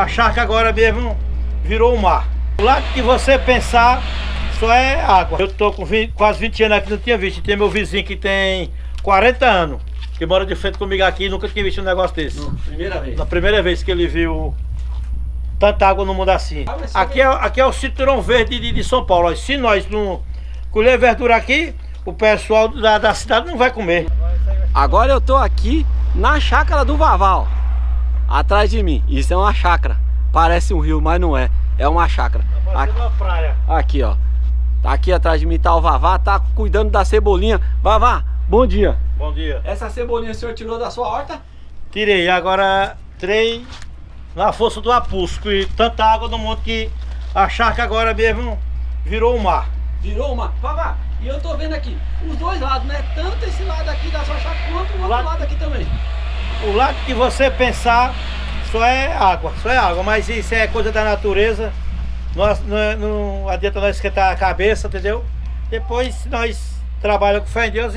a chácara agora mesmo virou o mar. O lado que você pensar só é água. Eu estou com quase 20 anos aqui, não tinha visto. Tem meu vizinho que tem 40 anos, que mora de frente comigo aqui, nunca tinha visto um negócio desse. Na primeira vez que ele viu tanta água no mundo assim. Aqui é o cinturão verde de São Paulo. Se nós não colher verdura aqui, o pessoal da cidade não vai comer. Agora eu tô aqui na chácara do Vaval, atrás de mim. Isso é uma chácara, parece um rio, mas não é. É uma chácara. Tá aqui, uma praia. Aqui, ó. Aqui atrás de mim tá o Vavá, tá cuidando da cebolinha. Vavá, bom dia. Bom dia. Essa cebolinha o senhor tirou da sua horta? Tirei, agora tirei na força do apusco e tanta água no monte que a chácara agora mesmo virou o mar. Virou o mar. Vavá, e eu tô vendo aqui os dois lados, né? Tanto esse lado aqui da sua chácara quanto o outro lado aqui também. O lado que você pensar só é água, mas isso é coisa da natureza. Nós, não adianta nós esquentar a cabeça, entendeu? Depois nós trabalhamos com fé em Deus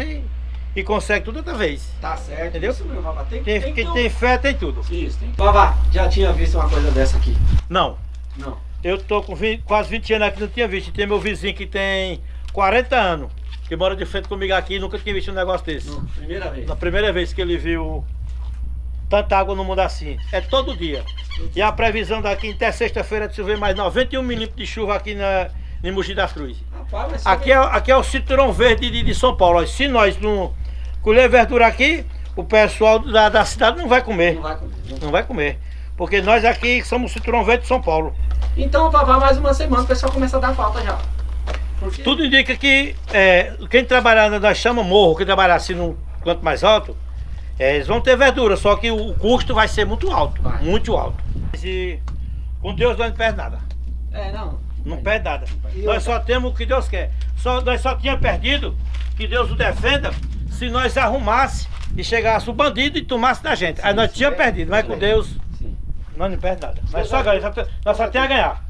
e consegue tudo outra vez. Tá certo, entendeu? Isso mesmo, Vavá. Quem tem fé tem tudo. Isso, tem. Vavá, já tinha visto uma coisa dessa aqui? Não. Não. Eu tô com quase 20 anos aqui, não tinha visto. Tem meu vizinho que tem 40 anos, que mora de frente comigo aqui, nunca tinha visto um negócio desse. Na primeira vez que ele viu tanta água no mundo assim. É todo dia. E a previsão daqui até sexta-feira de chover mais 91 milímetros de chuva aqui em Mogi das Cruzes. Rapaz, aqui é o cinturão verde de São Paulo. Se nós não colher verdura aqui, o pessoal da cidade não vai comer. Não vai comer. Porque nós aqui somos o cinturão verde de São Paulo. Então, Vavá, mais uma semana o pessoal começa a dar falta já. Porque... Tudo indica que quem trabalhar, nós chamamos morro, quem trabalhar assim num canto mais alto, eles vão ter verdura, só que o custo vai ser muito alto, muito alto. E com Deus nós não perde nada. Não perde nada. Nós só temos o que Deus quer. Nós só tínhamos perdido, que Deus o defenda, se nós arrumasse e chegasse o bandido e tomasse da gente. Sim, aí nós tínhamos perdido, mas com Deus nós não perde nada. Nós só ganhamos, nós só temos a ganhar.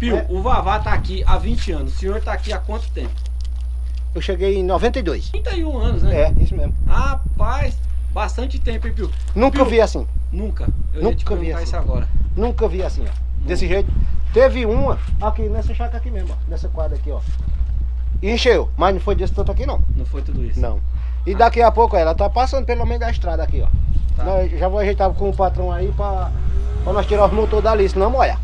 Pio, o Vavá está aqui há 20 anos, o senhor está aqui há quanto tempo? Eu cheguei em 92. 31 anos, né? É, isso mesmo. Rapaz, bastante tempo, hein, Pio? Nunca vi assim. Nunca? Eu ia te perguntar isso agora. Nunca vi assim, ó. Desse jeito. Teve uma aqui, nessa chácara aqui mesmo, ó. Nessa quadra aqui, ó. E encheu, mas não foi desse tanto aqui, não. Não foi tudo isso? Não. E daqui a pouco ela tá passando pelo meio da estrada aqui, ó. Tá. Nós, já vou ajeitar com o patrão aí pra nós tirar os motores dali, senão molha.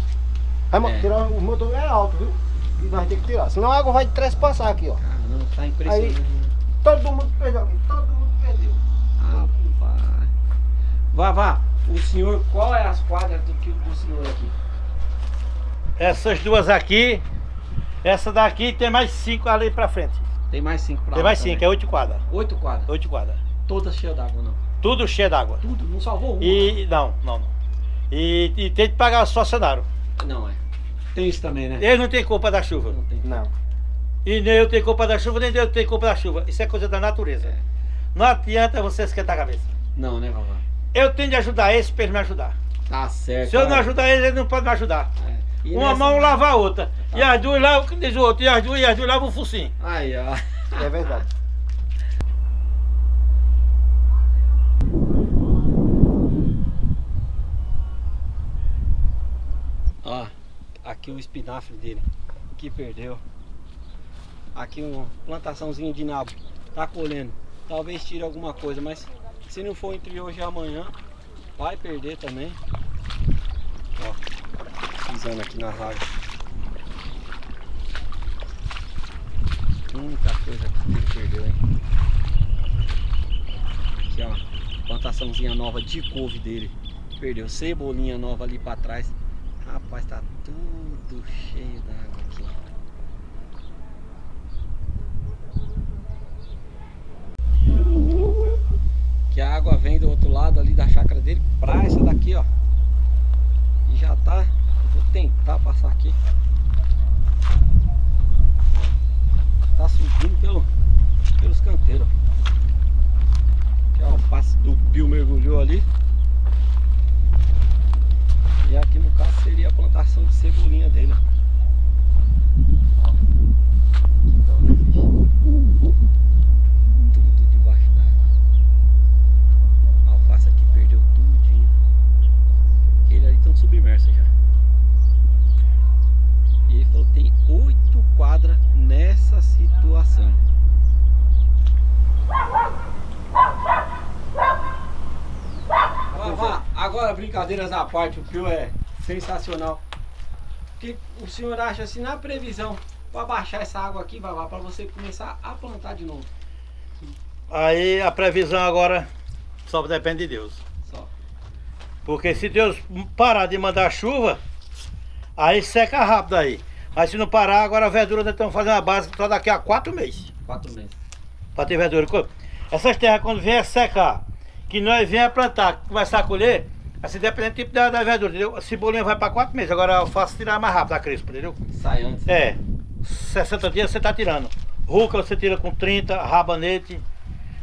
Tirar os motores é alto, viu? E nós temos que tirar, senão a água vai trespassar aqui, ó. Não, tá impressionante. Aí, todo mundo perdeu. Ah, Vavá, o senhor, qual é as quadras do senhor aqui? Essas duas aqui, essa daqui tem mais 5 ali pra frente. Tem mais 5 pra lá. Tem mais 5, é 8 quadras. 8 quadras? 8 quadras. Todas cheias d'água, não? Tudo cheia d'água. Tudo? Não salvou uma? Não. E tem que pagar o funcionário. Não, é. Tem isso também, né? Eles não tem culpa da chuva. Não tem. Não. E nem eu tenho culpa da chuva, nem Deus tem culpa da chuva. Isso é coisa da natureza. Não adianta você esquentar a cabeça. Não, né, Vavá? Eu tenho de ajudar eles para eles me ajudar. Tá certo. Se eu não ajudar eles, eles não podem me ajudar. É. Uma mão lava a outra. Tá. E as duas lá, diz o outro, e as duas lavam o focinho. Aí, ó. É verdade. Ó, aqui o espinafre dele, que perdeu. Aqui uma plantaçãozinha de nabo, tá colhendo, talvez tire alguma coisa, mas se não for entre hoje e amanhã, vai perder também. Ó, pisando aqui nas águas. Muita coisa que ele perdeu, hein? Aqui ó, plantaçãozinha nova de couve dele, perdeu cebolinha nova ali pra trás. Rapaz, tá tudo cheio d'água aqui. Que a água vem do outro lado ali da chácara dele pra essa daqui, ó. E já tá, vou tentar passar aqui. Tá subindo pelos canteiros, ó. Que é o passe do Pio, mergulhou ali. E aqui no caso seria a plantação de cebolinha dele, ó. Agora, brincadeiras à parte, o fio é sensacional. O que o senhor acha assim na previsão para baixar essa água aqui, Vavá, para você começar a plantar de novo? Aí a previsão agora só depende de Deus. Só. Porque se Deus parar de mandar chuva, aí seca rápido aí. Aí se não parar, agora a verdura nós estamos fazendo a base só daqui a 4 meses. 4 meses. Para ter verdura. Essas terras quando vier secar, que nós vier plantar, começar a colher, assim dependendo do tipo da verdura, entendeu? A cebolinha vai para 4 meses, agora eu faço tirar mais rápido a crespa, entendeu? Sai antes. É, 60 dias você está tirando. Rúcula você tira com 30, rabanete,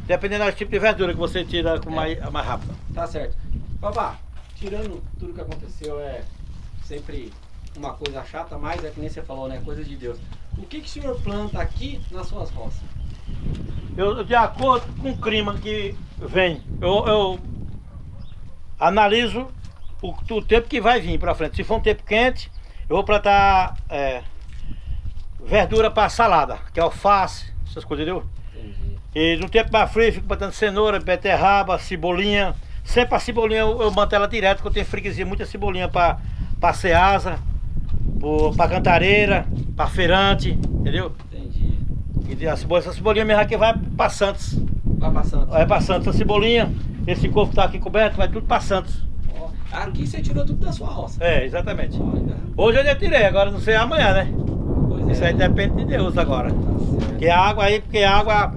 dependendo do tipo de verdura que você tira com mais rápido. Tá certo. Babá, tirando tudo que aconteceu é sempre uma coisa chata, mas é que nem você falou, né? Coisa de Deus. O que o senhor planta aqui nas suas roças? Eu, de acordo com o clima que vem, eu analiso o tempo que vai vir para frente. Se for um tempo quente, eu vou plantar verdura para salada, que é alface, essas coisas, entendeu? Entendi. E no tempo mais frio, eu fico plantando cenoura, beterraba, cebolinha. Sempre a cebolinha eu mantenho ela direto, porque eu tenho freguesia, muita cebolinha para CEASA, para Cantareira, para feirante, entendeu? Entendi. E essa cebolinha mesmo aqui vai para Santos. Vai para Santos. Vai para Santos. Essa cebolinha, esse corpo que tá aqui coberto, vai tudo para Santos. Ó, aqui você tirou tudo da sua roça. É, exatamente. Ó, hoje eu já tirei, agora não sei amanhã, né? Pois isso aí depende de Deus agora. Tá, porque a água aí, porque a água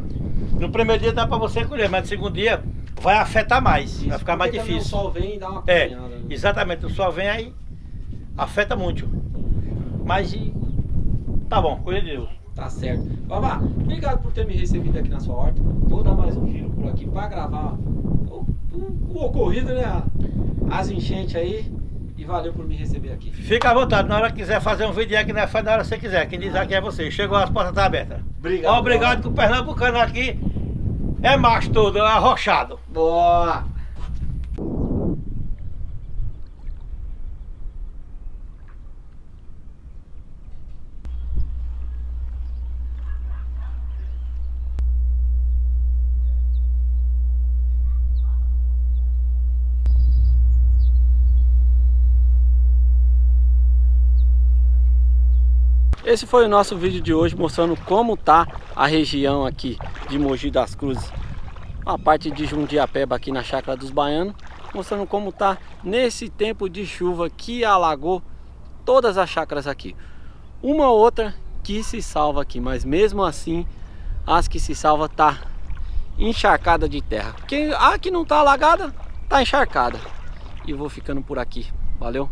no primeiro dia dá para você colher, mas no segundo dia vai afetar mais, isso, vai ficar mais difícil. O sol vem e dá uma cozinhada, né? Exatamente, o sol vem aí afeta muito. Mas tá bom, coisa de Deus. Tá certo. Babá, obrigado por ter me recebido aqui na sua horta. Vou dar mais um giro por aqui para gravar o ocorrido, né? As enchentes aí. E valeu por me receber aqui. Fica à vontade, na hora que quiser fazer um vídeo aqui, faz na hora que você quiser. Quem diz aqui é você. Chegou, as portas estão abertas. Obrigado. Obrigado, que o pernambucano aqui é macho todo, é arrochado. Boa! Esse foi o nosso vídeo de hoje mostrando como tá a região aqui de Mogi das Cruzes, a parte de Jundiapeba aqui na Chácara dos Baianos, mostrando como tá nesse tempo de chuva que alagou todas as chácaras aqui. Uma ou outra que se salva aqui, mas mesmo assim as que se salva tá encharcada de terra. A que não tá alagada tá encharcada. E eu vou ficando por aqui. Valeu?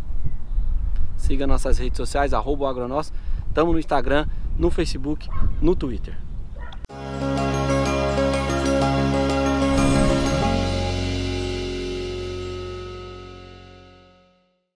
Siga nossas redes sociais, @O Agro Nosso. Estamos no Instagram, no Facebook, no Twitter.